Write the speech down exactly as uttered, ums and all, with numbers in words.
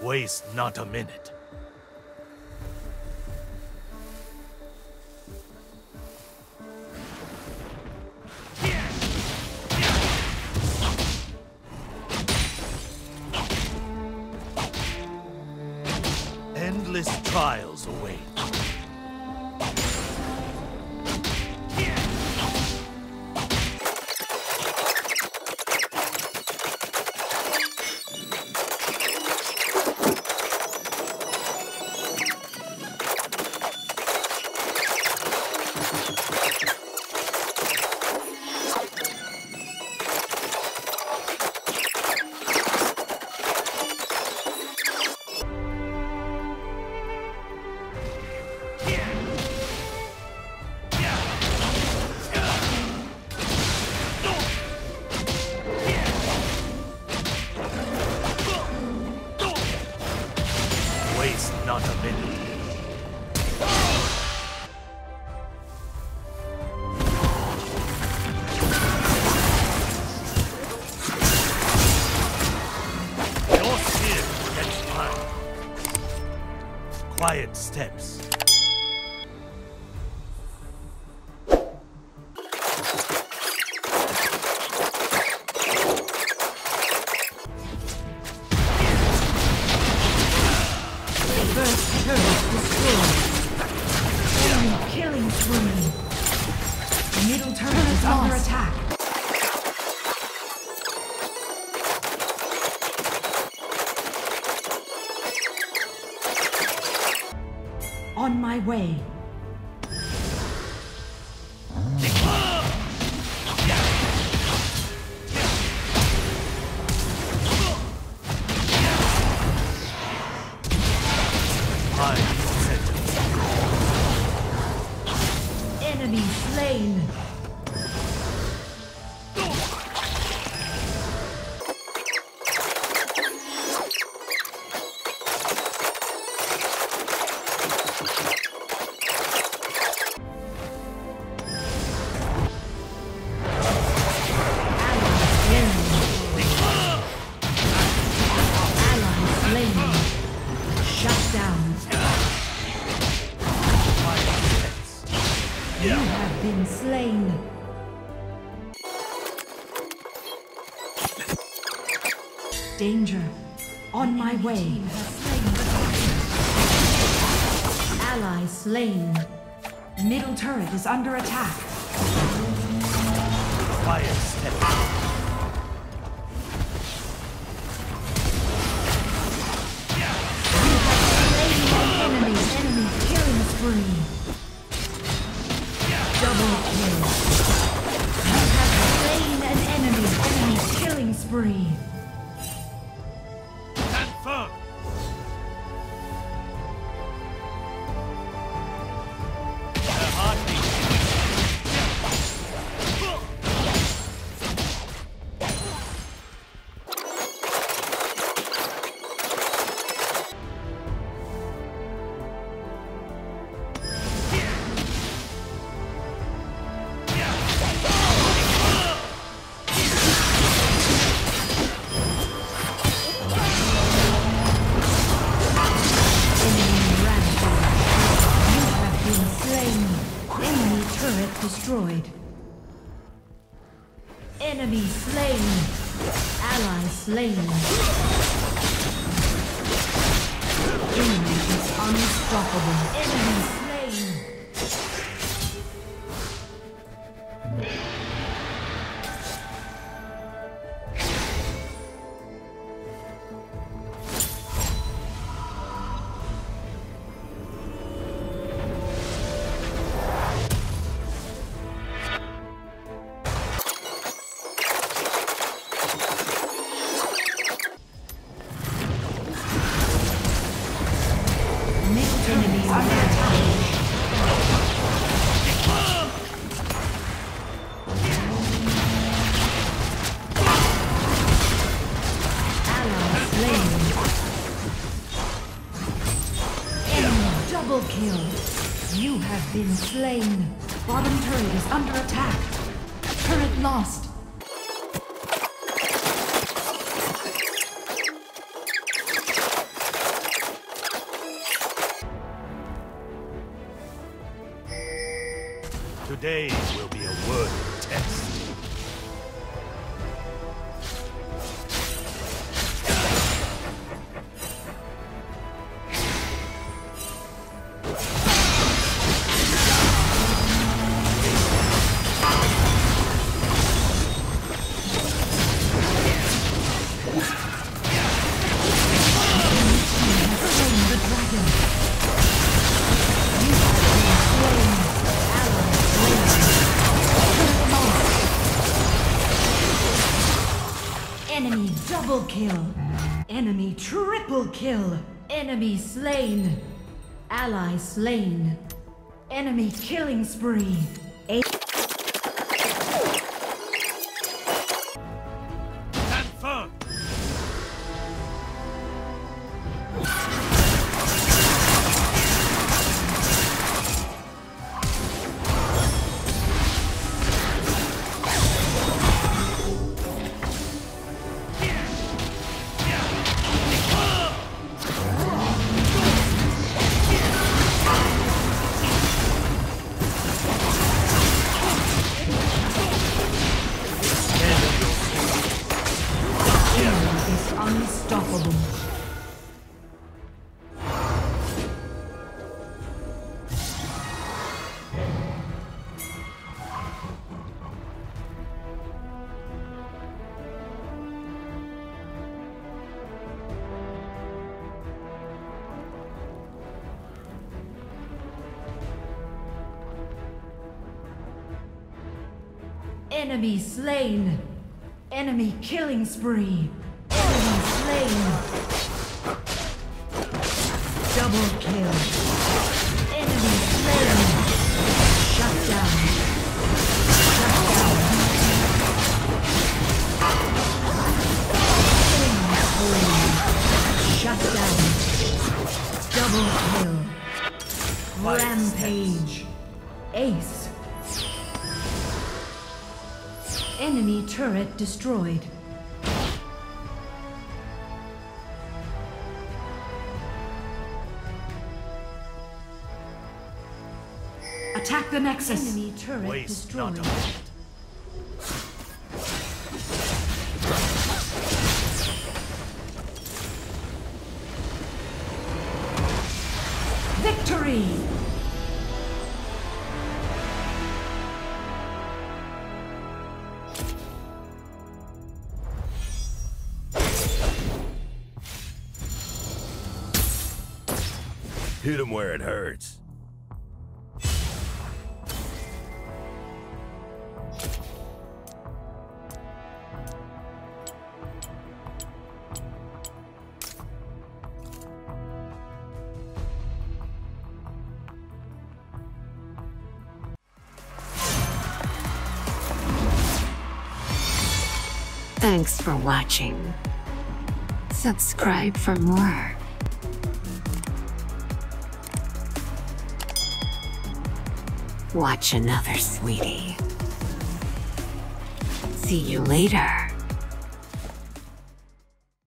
Waste not a minute. Endless trials await. Not a minute. Your spirit gets mine. Quiet steps. Killing swimming. The middle turret is, is under lost. Attack. On my way. Enemy slain. You have been slain. Danger. On my way. Ally slain. Middle turret is under attack. Fire step. You have slain an enemy. Enemy killing spree. Free. Stand firm. Their destroyed. Enemy slain. Ally slain. Enemy is unstoppable. Enemy slain. Kill. You have been slain. Bottom turret is under attack. Turret lost. days will be a worthy test. Enemy double kill. Enemy triple kill. Enemy slain. Ally slain. Enemy killing spree. A Enemy slain. Enemy killing spree. Enemy slain. Double kill. Enemy slain. Shut down. Shut down. Killing spree. Shut down. Double kill. Rampage. Ace. Enemy turret destroyed. Attack the Nexus. Enemy turret Waste destroyed. Not Victory. Hit 'em where it hurts. Thanks for watching. Subscribe for more. Watch another, sweetie. See you later.